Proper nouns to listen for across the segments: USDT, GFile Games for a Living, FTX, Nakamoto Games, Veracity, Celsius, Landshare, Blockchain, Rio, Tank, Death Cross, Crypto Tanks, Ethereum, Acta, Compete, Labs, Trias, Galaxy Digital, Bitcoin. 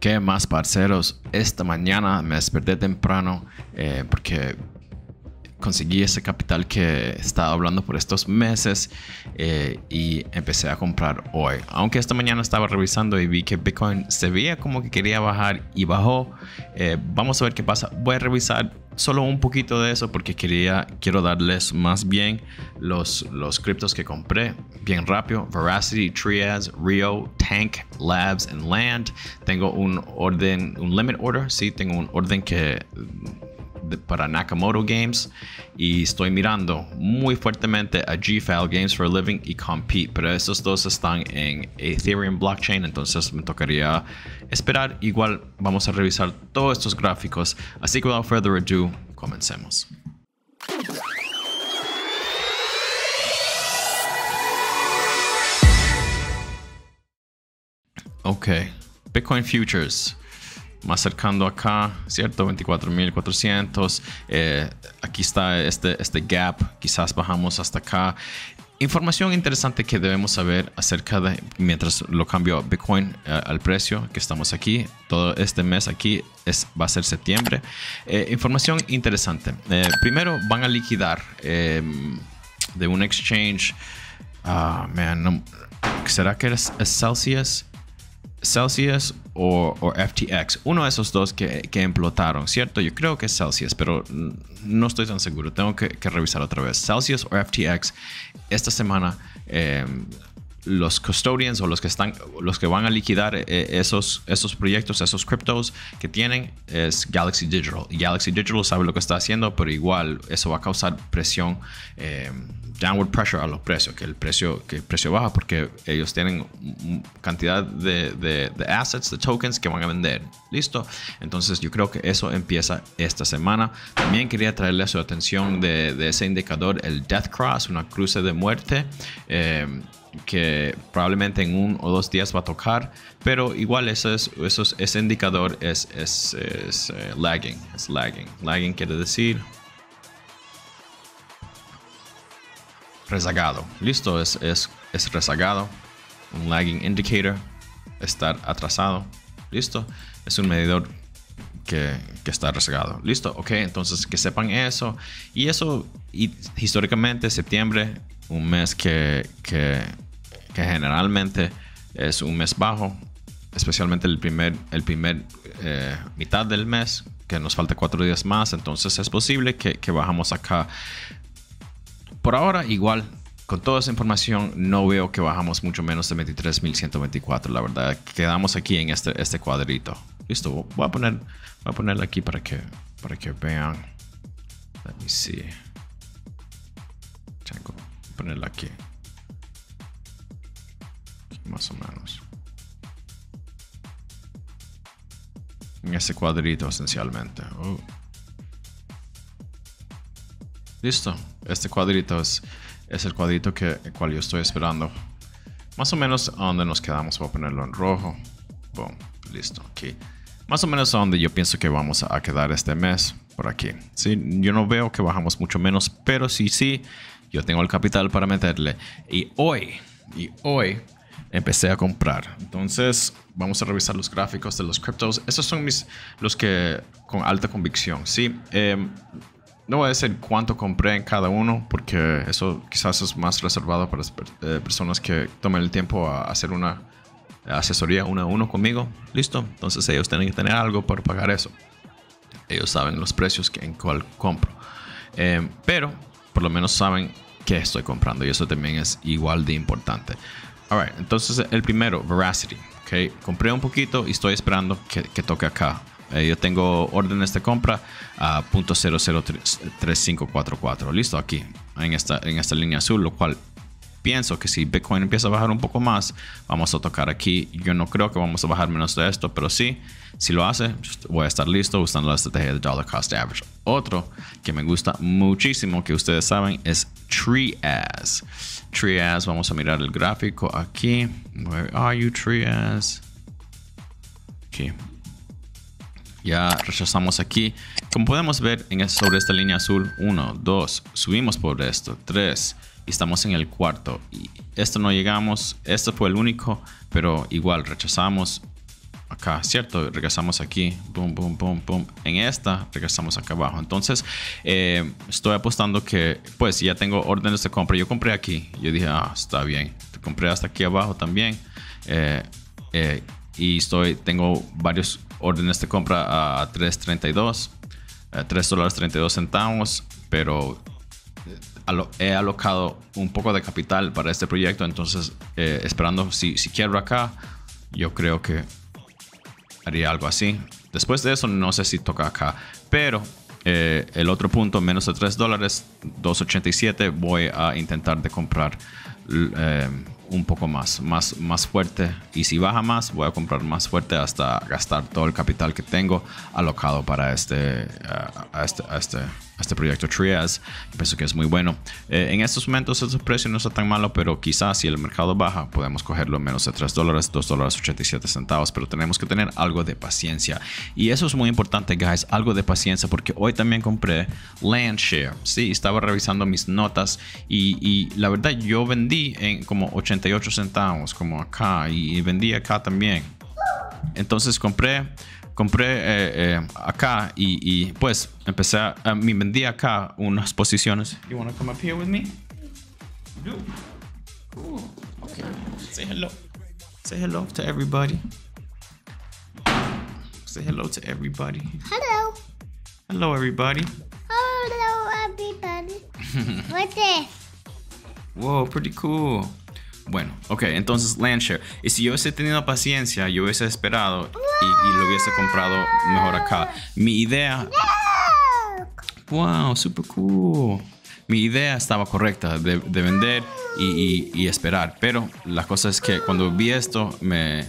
¿Qué más, parceros? Esta mañana me desperté temprano porque conseguí ese capital que estaba hablando por estos meses y empecé a comprar hoy. Aunque esta mañana estaba revisando y vi que Bitcoin se veía como que quería bajar y bajó. Vamos a ver qué pasa. Voy a revisar solo un poquito de eso porque quiero darles más bien los criptos que compré bien rápido. Veracity, Trias, Rio, Tank, Labs and Land. Tengo un orden, un limit order. Sí, tengo un orden que para Nakamoto Games y estoy mirando muy fuertemente a GFile Games for a Living y Compete, pero estos dos están en Ethereum Blockchain, entonces me tocaría esperar. Igual vamos a revisar todos estos gráficos, así que without further ado, comencemos. Ok, Bitcoin Futures. Más cercando acá, ¿cierto? 24,400. Aquí está este gap. Quizás bajamos hasta acá. Información interesante que debemos saber acerca de, mientras lo cambio a Bitcoin, al precio que estamos aquí. Todo este mes aquí va a ser septiembre. Información interesante. Primero van a liquidar de un exchange. ¿Será que es Celsius? Celsius o FTX, uno de esos dos que implotaron, ¿cierto? Yo creo que es Celsius, pero no estoy tan seguro. Tengo que revisar otra vez. Celsius o FTX, esta semana los custodians o los que van a liquidar esos proyectos, esos criptos que tienen, es Galaxy Digital. Galaxy Digital sabe lo que está haciendo, pero igual eso va a causar presión, downward pressure a los precios, que el precio baja porque ellos tienen cantidad de assets, de tokens que van a vender. ¿Listo? Entonces yo creo que eso empieza esta semana. También quería traerle a su atención de ese indicador, el Death Cross, una cruce de muerte, que probablemente en 1 o 2 días va a tocar, pero igual ese indicador es lagging. Es lagging. Lagging quiere decir rezagado. Listo, es rezagado. Un lagging indicator, estar atrasado. Listo, es un medidor que está rezagado. Listo, ok, entonces que sepan eso. Y eso, y históricamente septiembre, un mes que generalmente es un mes bajo, especialmente el primer mitad del mes, que nos falta 4 días más, entonces es posible que bajamos acá. Por ahora, igual, con toda esa información, no veo que bajamos mucho menos de 23,124, la verdad. Quedamos aquí en este cuadrito. Listo, voy a ponerla aquí para que vean. Let me see. Tengo que ponerla aquí, más o menos. En ese cuadrito, esencialmente. Listo, este cuadrito es el cuadrito el cual yo estoy esperando. Más o menos a donde nos quedamos, voy a ponerlo en rojo. Boom, listo, aquí. Más o menos a donde yo pienso que vamos a quedar este mes, por aquí. Sí, yo no veo que bajamos mucho menos, pero sí, yo tengo el capital para meterle. Y hoy empecé a comprar. Entonces vamos a revisar los gráficos de los criptos. Estos son los que con alta convicción, ¿sí? No voy a decir cuánto compré en cada uno porque eso quizás es más reservado para personas que tomen el tiempo a hacer una asesoría uno a uno conmigo. Listo, entonces ellos tienen que tener algo para pagar eso. Ellos saben los precios en cual compro, pero por lo menos saben qué estoy comprando y eso también es igual de importante. Alright, entonces el primero, Veracity. Okay, compré un poquito y estoy esperando que toque acá. Yo tengo órdenes de compra a 0.003544. Listo, aquí en esta línea azul, lo cual pienso que si Bitcoin empieza a bajar un poco más, vamos a tocar aquí. Yo no creo que vamos a bajar menos de esto, pero si lo hace, voy a estar listo usando la estrategia de Dollar Cost Average. Otro que me gusta muchísimo, que ustedes saben, es Trias. Trias, vamos a mirar el gráfico aquí. Where are you, Trias? Aquí. Ya rechazamos aquí. Como podemos ver sobre esta línea azul, 1, 2, subimos por esto, 3, y estamos en el cuarto. Y esto no llegamos, esto fue el único, pero igual rechazamos. acá, ¿cierto? Regresamos aquí, boom, boom, boom, boom. En esta, regresamos acá abajo. Entonces, estoy apostando que, pues, ya tengo órdenes de compra. Yo compré aquí, yo dije, ah, está bien. Compré hasta aquí abajo también. Y tengo varios órdenes de compra a $3.32, pero he alocado un poco de capital para este proyecto. Entonces, esperando si quiero acá, yo creo que haría algo así. Después de eso, no sé si toca acá, pero el otro punto, menos de $3, 2.87, voy a intentar de comprar un poco más fuerte, y si baja más, voy a comprar más fuerte hasta gastar todo el capital que tengo alocado para este proyecto Trias. Pienso que es muy bueno. En estos momentos el precio no está tan malo, pero quizás si el mercado baja podemos cogerlo menos de $3, $2.87, pero tenemos que tener algo de paciencia, y eso es muy importante, guys, algo de paciencia, porque hoy también compré Landshare. Sí, estaba revisando mis notas y la verdad yo vendí en como 88 centavos, como acá, y vendí acá también. Entonces compré acá y pues empecé a me vendí acá unas posiciones. You want to come up here with me? No. Cool. Okay. Say hello. Say hello to everybody. Say hello to everybody. Hello. Hello everybody. Hello everybody. What's this? Whoa, pretty cool. Bueno, ok, entonces Landshare. Y si yo hubiese tenido paciencia, yo hubiese esperado y lo hubiese comprado mejor acá. Mi idea... ¡Wow! ¡Super cool! Mi idea estaba correcta de vender y esperar. Pero la cosa es que cuando vi esto, me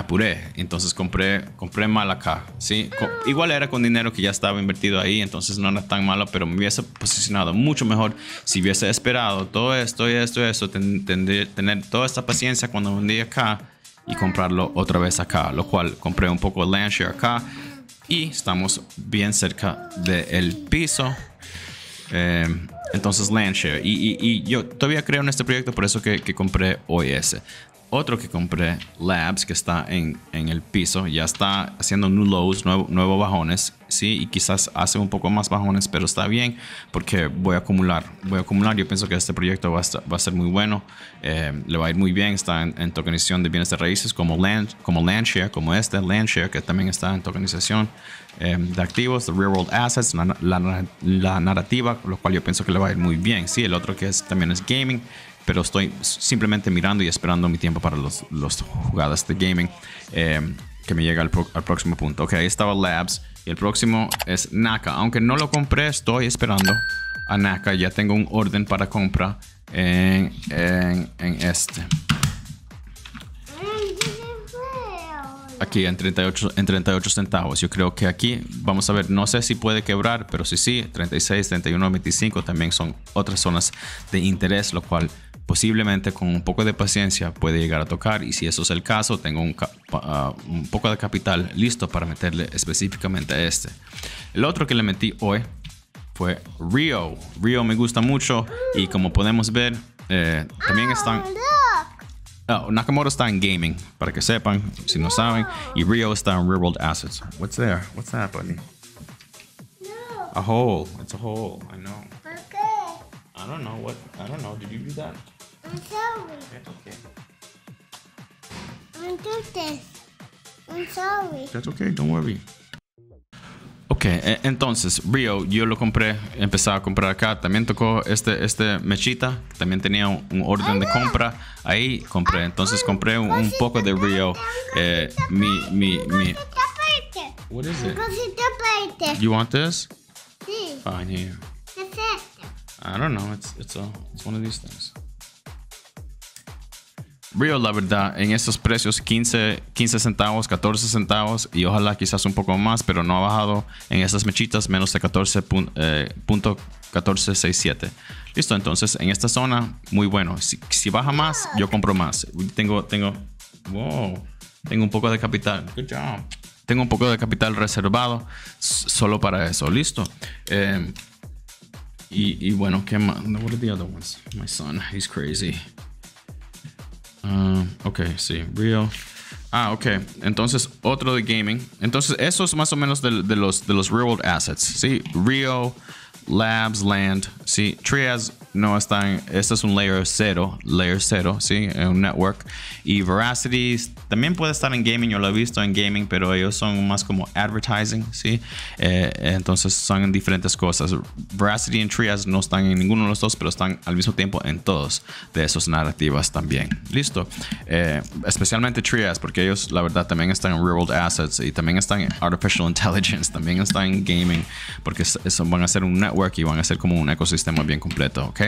apuré. Entonces compré mal acá, ¿sí? Igual era con dinero que ya estaba invertido ahí, entonces no era tan malo, pero me hubiese posicionado mucho mejor si hubiese esperado todo esto y esto y esto. Tener toda esta paciencia cuando vendí acá y comprarlo otra vez acá, lo cual compré un poco de Landshare acá y estamos bien cerca del piso. Entonces Landshare y yo todavía creo en este proyecto, por eso que compré hoy ese. Otro que compré, Labs, que está en el piso, ya está haciendo new lows, nuevos bajones, ¿sí? Y quizás hace un poco más bajones, pero está bien porque voy a acumular. Yo pienso que este proyecto va a ser muy bueno, le va a ir muy bien. Está en tokenización de bienes de raíces, como Landshare, como este Landshare, que también está en tokenización de activos, de real world assets, la narrativa, lo cual yo pienso que le va a ir muy bien, ¿sí? El otro que también es gaming, pero estoy simplemente mirando y esperando mi tiempo para los jugadas de gaming, que me llega al próximo punto. Ok, ahí estaba Labs y el próximo es Naka. Aunque no lo compré, estoy esperando a Naka. Ya tengo un orden para compra en este. Aquí en 38 centavos. Yo creo que aquí vamos a ver, no sé si puede quebrar, pero sí, 36, 31, 25 también son otras zonas de interés, lo cual posiblemente con un poco de paciencia puede llegar a tocar. Y si eso es el caso, tengo un poco de capital listo para meterle específicamente a este. El otro que le metí hoy fue Rio. Rio me gusta mucho y como podemos ver, también están... Oh, Nakamoto está en gaming, para que sepan, si no saben. Y Rio está en real world assets. What's there? What's that, buddy? No. A hole. It's a hole. I know. Okay. I don't know what... I don't know. Did you do that? I'm sorry. That's okay. I do this. I'm sorry. That's okay. Don't worry. Ok, entonces Rio, yo lo compré, empezaba a comprar acá. También tocó este mechita, que también tenía un orden de compra. Ahí compré, entonces compré un poco de Rio. What is it? You want this? Sí. Fine, here. I don't know, it's one of these things. Rio, la verdad, en estos precios 15 centavos, 14 centavos y ojalá quizás un poco más, pero no ha bajado en estas mechitas menos de 14.1467. Listo, entonces en esta zona, muy bueno. Si baja más, yo compro más. Tengo un poco de capital. Good job. Tengo un poco de capital reservado solo para eso. Listo. Y bueno, ¿qué más? What are the other ones? My son, he's crazy. Ok, sí, Rio. Ah, ok. Entonces, otro de gaming. Entonces, eso es más o menos de los real world assets, ¿sí? Rio, Labs, Land, ¿sí? Trias no están... Este es un layer 0, ¿sí? Un network. Y Veracity también puede estar en gaming. Yo lo he visto en gaming, pero ellos son más como advertising, ¿sí? Entonces, son en diferentes cosas. Veracity y Trias no están en ninguno de los dos, pero están al mismo tiempo en todos de esos narrativas también. Listo. Especialmente Trias, porque ellos, la verdad, también están en real world assets y también están en artificial intelligence, también están en gaming, porque van a ser un network y van a ser como un ecosistema bien completo, ¿ok?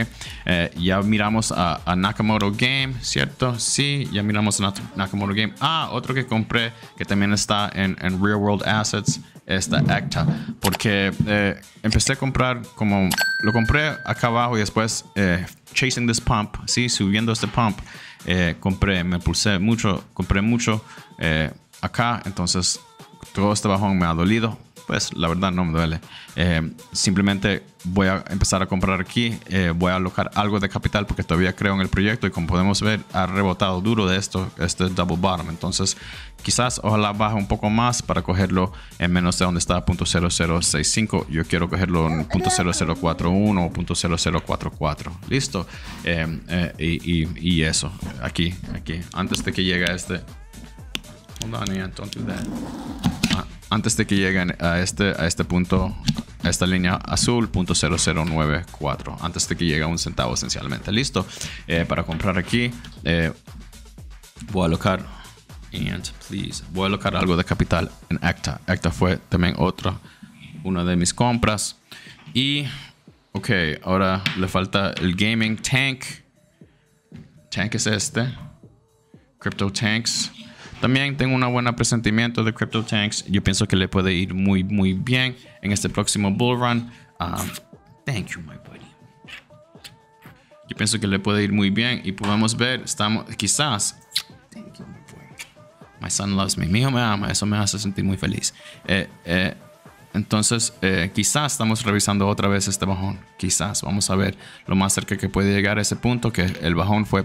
Ya miramos a Nakamoto Game, ¿cierto? Sí, ya miramos a Nakamoto Game. Ah, otro que compré que también está en Real World Assets es la Acta, porque empecé a comprar como... Lo compré acá abajo y después chasing this pump, ¿sí? Subiendo este pump, compré mucho acá, entonces todo este bajón me ha dolido. Pues la verdad no me duele. Simplemente voy a empezar a comprar aquí. Voy a alocar algo de capital porque todavía creo en el proyecto. Y como podemos ver, ha rebotado duro de esto, este double bottom. Entonces, quizás ojalá baje un poco más para cogerlo en menos de donde está .0065. Yo quiero cogerlo en .0041 o .0044. Listo. Y eso. Aquí. Antes de que llegue este. Hold on, Ian, don't do that. Antes de que lleguen a este punto, a esta línea azul, .0094. Antes de que llegue a un centavo esencialmente. Listo. Para comprar aquí, voy a alocar, voy a alocar algo de capital en Acta. Acta fue también una de mis compras. Y, ok, ahora le falta el gaming. Tank. Tank es este. Crypto Tanks. También tengo una buena presentimiento de Crypto Tanks. Yo pienso que le puede ir muy, muy bien en este próximo bull run. Thank you, my buddy. Yo pienso que le puede ir muy bien y podemos ver, estamos quizás. Thank you, my boy. My son loves me. Mi hijo me ama. Eso me hace sentir muy feliz. Entonces, quizás estamos revisando otra vez este bajón. Quizás vamos a ver lo más cerca que puede llegar a ese punto, que el bajón fue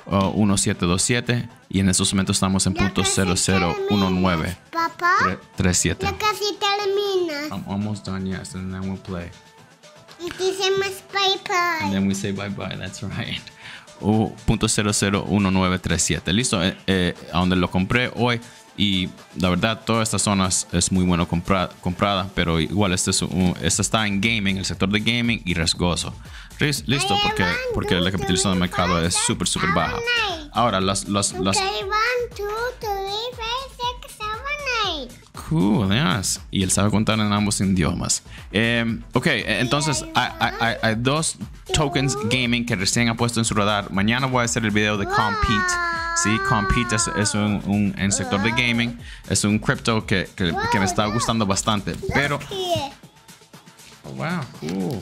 .001727 y en esos momentos estamos en .001937. Papá, ya casi terminas. I'm almost done, yes, and then we'll play. Y decimos bye bye. And then we say bye bye, that's right. .001937. Listo, a donde lo compré hoy. Y la verdad, todas estas zonas es muy bueno comprada, pero igual este está en gaming, el sector de gaming y riesgoso. Listo, porque la capitalización del mercado es súper, súper baja. Ahora, las... Cool, yes. Y él sabe contar en ambos idiomas. Ok, entonces hay dos tokens gaming que recién ha puesto en su radar. Mañana voy a hacer el video de Compete. Sí, Compete es un sector de gaming. Es un crypto que me está gustando bastante. Pero... Oh, wow, cool.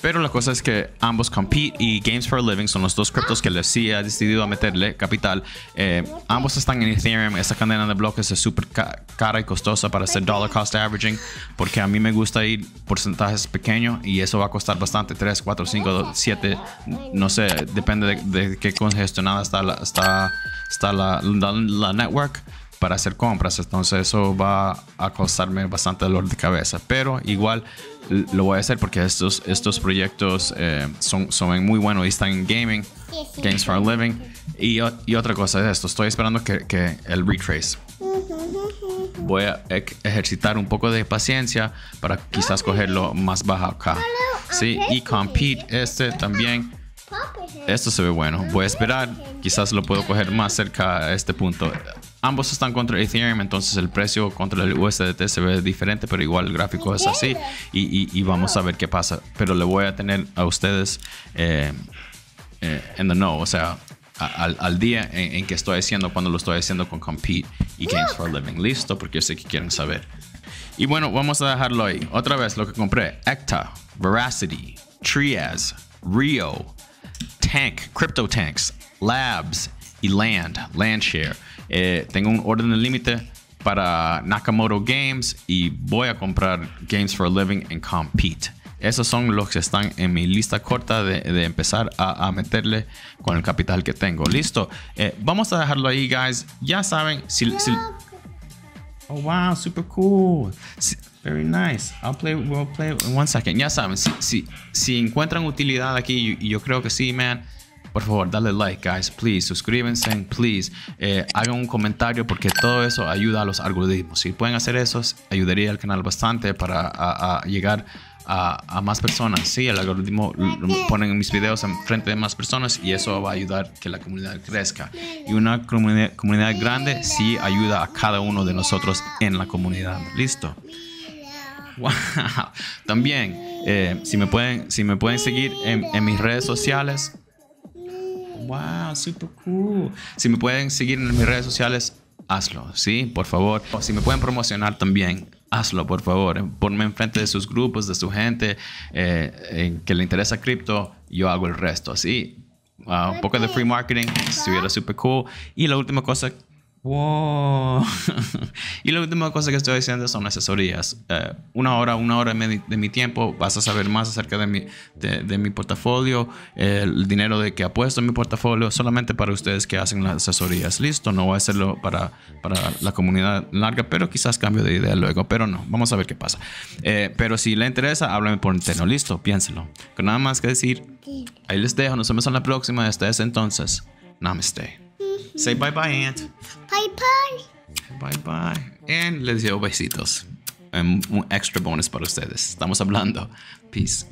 Pero la cosa es que ambos Compete y Games for a Living son los dos criptos que la CIA ha decidido a meterle capital. Ambos están en Ethereum. Esta cadena de bloques es súper cara y costosa para hacer dollar cost averaging, porque a mí me gusta ir porcentajes pequeños y eso va a costar bastante. 3, 4, 5, 7, no sé, depende de qué congestionada está la network para hacer compras. Entonces eso va a costarme bastante dolor de cabeza, pero igual lo voy a hacer porque estos proyectos son muy buenos y están en gaming, Games for a Living. Y otra cosa es esto, estoy esperando que el retrace. Voy a ejercitar un poco de paciencia para quizás cogerlo más baja acá. Sí, y Compete este también. Esto se ve bueno. Voy a esperar. Quizás lo puedo coger más cerca a este punto. Ambos están contra Ethereum, entonces el precio contra el USDT se ve diferente, pero igual el gráfico es así. Y vamos a ver qué pasa. Pero le voy a tener a ustedes en the know, o sea, al día en que estoy haciendo, cuando lo estoy haciendo con Compete y Games for a Living. Listo, porque yo sé que quieren saber. Y bueno, vamos a dejarlo ahí. Otra vez lo que compré. Acta, Veracity, Trias, Rio, Tank, Crypto Tanks, Labs y Landshare. Tengo un orden de límite para Nakamoto Games y voy a comprar Games for a Living en Compete. Esos son los que están en mi lista corta de empezar a meterle con el capital que tengo. Listo. Vamos a dejarlo ahí, guys. Ya saben, oh, wow, super cool. Very nice. We'll play in one second. Ya saben, si encuentran utilidad aquí, y yo creo que sí, man. Por favor, dale like, guys, please. Suscríbanse, please. Hagan un comentario porque todo eso ayuda a los algoritmos. Si pueden hacer eso, ayudaría al canal bastante para llegar a más personas. Sí, el algoritmo ponen mis videos en frente de más personas y eso va a ayudar que la comunidad crezca. Y una comunidad grande sí ayuda a cada uno de nosotros en la comunidad. Listo. Wow. También, si me pueden seguir en mis redes sociales. Wow, super cool. Si me pueden seguir en mis redes sociales, hazlo, sí, por favor. O si me pueden promocionar también, hazlo, por favor. Ponme enfrente de sus grupos, de su gente que le interesa cripto. Yo hago el resto, sí. Un poco de free marketing, estuviera super cool. Y la última cosa, wow. Y la última cosa que estoy diciendo son asesorías. Una hora de mi tiempo. Vas a saber más acerca de mi portafolio, el dinero de que apuesto en mi portafolio, solamente para ustedes que hacen las asesorías. Listo, no voy a hacerlo para la comunidad larga, pero quizás cambio de idea luego. Pero no, vamos a ver qué pasa. Pero si le interesa, háblame por interno. Listo, piénselo. Con nada más que decir, ahí les dejo. Nos vemos en la próxima. Hasta ese entonces, namaste. Say bye-bye, Aunt. Bye-bye. Bye-bye. And les dio besitos. Un extra bonus para ustedes. Estamos hablando. Peace.